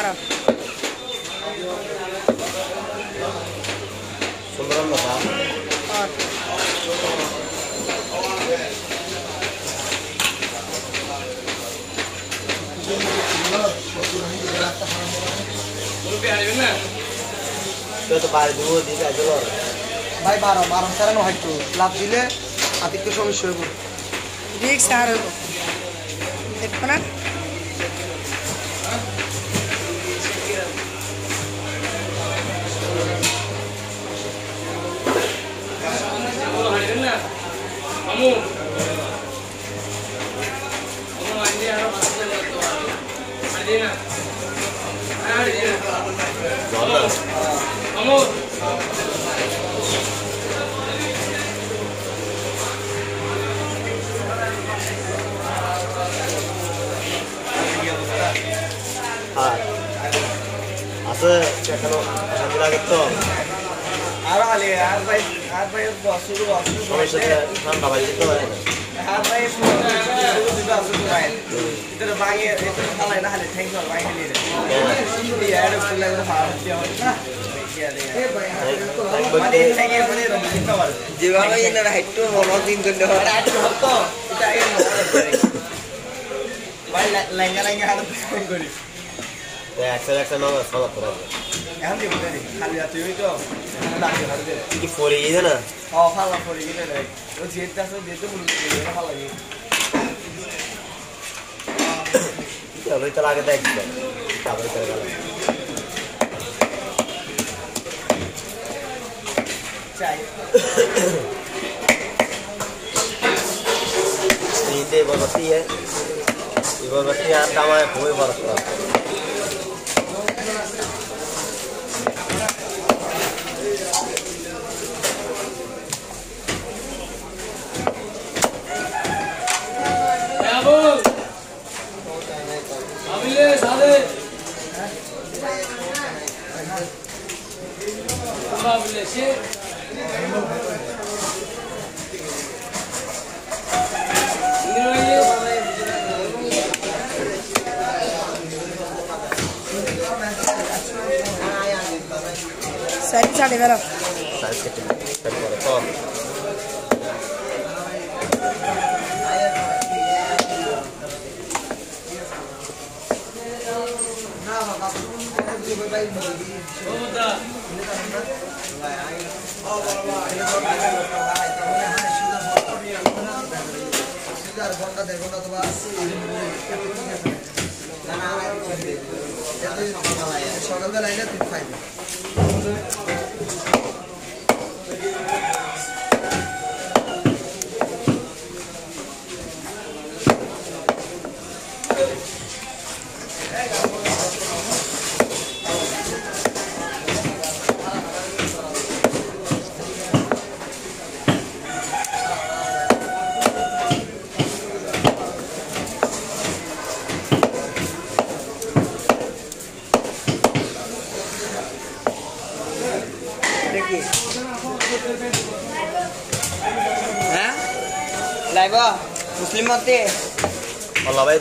العرب. سمرة مطعم. آه. والله بايدو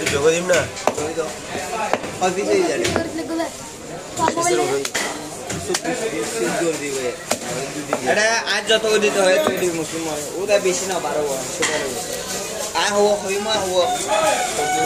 جوجو ديمنا جوجو قصدي شيء يعني انا عاد جاتو دي تو هي دي مسلمان وده بيشنا بارو شو بارو هو خيمه هو